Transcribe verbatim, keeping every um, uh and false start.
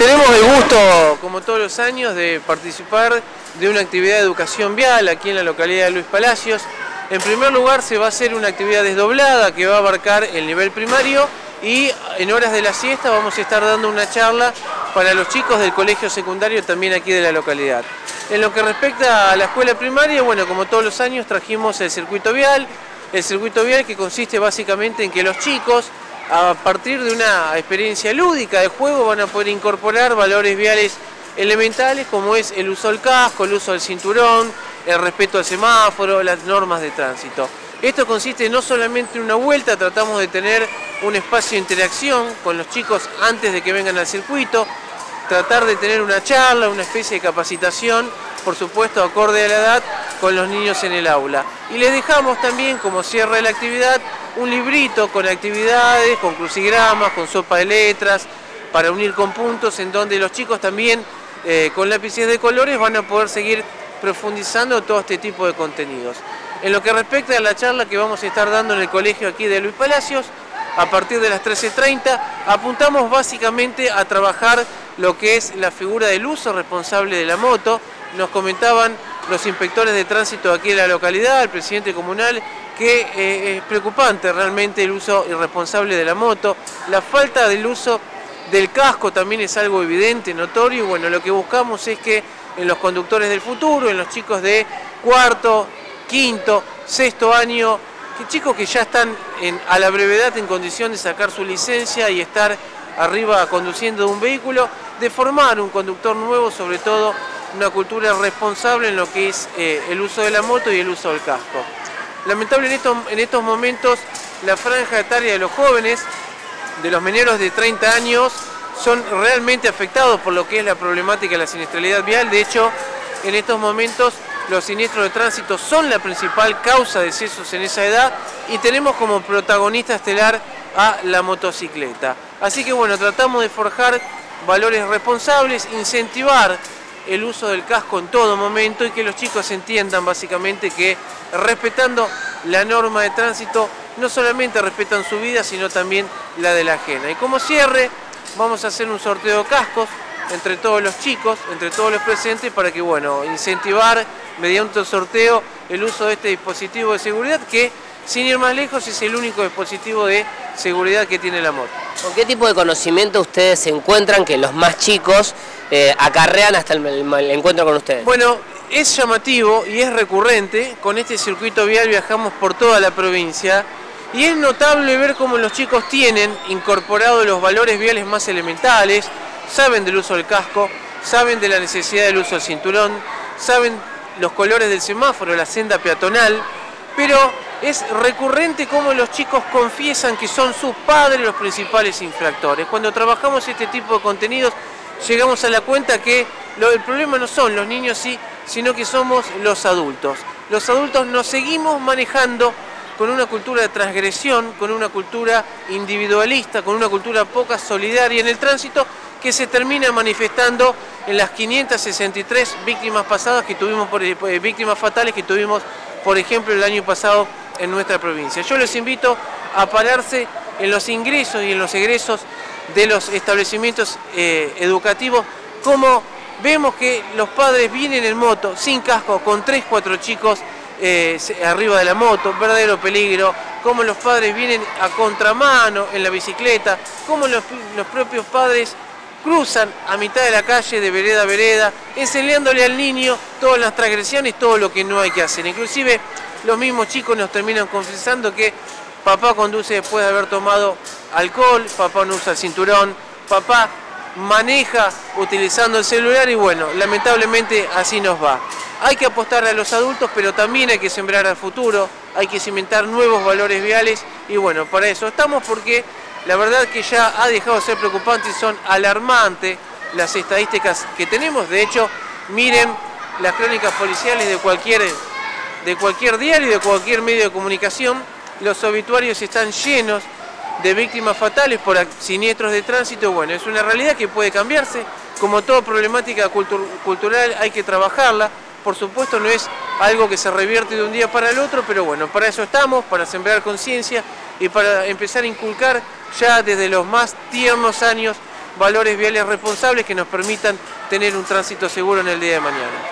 Tenemos el gusto, como todos los años, de participar de una actividad de educación vial aquí en la localidad de Luis Palacios. En primer lugar, se va a hacer una actividad desdoblada que va a abarcar el nivel primario y en horas de la siesta vamos a estar dando una charla para los chicos del colegio secundario también aquí de la localidad. En lo que respecta a la escuela primaria, bueno, como todos los años trajimos el circuito vial, el circuito vial que consiste básicamente en que los chicos, a partir de una experiencia lúdica de juego, van a poder incorporar valores viales elementales como es el uso del casco, el uso del cinturón, el respeto al semáforo, las normas de tránsito. Esto consiste no solamente en una vuelta, tratamos de tener un espacio de interacción con los chicos antes de que vengan al circuito, tratar de tener una charla, una especie de capacitación, por supuesto acorde a la edad, con los niños en el aula. Y les dejamos también, como cierre de la actividad, un librito con actividades, con crucigramas, con sopa de letras, para unir con puntos, en donde los chicos también eh, con lápices de colores van a poder seguir profundizando todo este tipo de contenidos. En lo que respecta a la charla que vamos a estar dando en el colegio aquí de Luis Palacios, a partir de las trece treinta, apuntamos básicamente a trabajar lo que es la figura del uso responsable de la moto. Nos comentaban los inspectores de tránsito aquí en la localidad, el presidente comunal, que eh, es preocupante realmente el uso irresponsable de la moto. La falta del uso del casco también es algo evidente, notorio. Bueno, lo que buscamos es que en los conductores del futuro, en los chicos de cuarto, quinto, sexto año, que chicos que ya están en, a la brevedad en condición de sacar su licencia y estar arriba conduciendo un vehículo, de formar un conductor nuevo, sobre todo una cultura responsable en lo que es eh, el uso de la moto y el uso del casco. Lamentable en estos, en estos momentos la franja etaria de los jóvenes, de los menores de treinta años, son realmente afectados por lo que es la problemática de la siniestralidad vial. De hecho, en estos momentos los siniestros de tránsito son la principal causa de decesos en esa edad y tenemos como protagonista estelar a la motocicleta. Así que bueno, tratamos de forjar valores responsables, incentivar el uso del casco en todo momento y que los chicos entiendan básicamente que respetando la norma de tránsito no solamente respetan su vida sino también la de la ajena. Y como cierre vamos a hacer un sorteo de cascos entre todos los chicos, entre todos los presentes, para que, bueno, incentivar mediante un sorteo el uso de este dispositivo de seguridad que, sin ir más lejos, es el único dispositivo de seguridad que tiene la moto. ¿Con qué tipo de conocimiento ustedes se encuentran que los más chicos eh, acarrean hasta el, el encuentro con ustedes? Bueno, es llamativo y es recurrente. Con este circuito vial viajamos por toda la provincia y es notable ver cómo los chicos tienen incorporados los valores viales más elementales, saben del uso del casco, saben de la necesidad del uso del cinturón, saben los colores del semáforo, la senda peatonal, pero es recurrente cómo los chicos confiesan que son sus padres los principales infractores. Cuando trabajamos este tipo de contenidos llegamos a la cuenta que el problema no son los niños, sí, sino que somos los adultos. Los adultos nos seguimos manejando con una cultura de transgresión, con una cultura individualista, con una cultura poca solidaria en el tránsito, que se termina manifestando en las quinientas sesenta y tres víctimas pasadas que tuvimos, por, eh, víctimas fatales que tuvimos, por ejemplo, el año pasado en nuestra provincia. Yo les invito a pararse en los ingresos y en los egresos de los establecimientos eh, educativos, como vemos que los padres vienen en moto, sin casco, con tres, cuatro chicos, Eh, arriba de la moto, verdadero peligro, cómo los padres vienen a contramano en la bicicleta, cómo los, los propios padres cruzan a mitad de la calle de vereda a vereda, enseñándole al niño todas las transgresiones, todo lo que no hay que hacer. Inclusive los mismos chicos nos terminan confesando que papá conduce después de haber tomado alcohol, papá no usa el cinturón, papá maneja utilizando el celular y bueno, lamentablemente así nos va. Hay que apostar a los adultos, pero también hay que sembrar al futuro, hay que cimentar nuevos valores viales y bueno, para eso estamos, porque la verdad que ya ha dejado de ser preocupante y son alarmantes las estadísticas que tenemos. De hecho, miren las crónicas policiales de cualquier, de cualquier diario, de cualquier medio de comunicación, los obituarios están llenos de víctimas fatales por siniestros de tránsito. Bueno, es una realidad que puede cambiarse, como toda problemática cultu- cultural hay que trabajarla, por supuesto no es algo que se revierte de un día para el otro, pero bueno, para eso estamos, para sembrar conciencia y para empezar a inculcar ya desde los más tiernos años valores viales responsables que nos permitan tener un tránsito seguro en el día de mañana.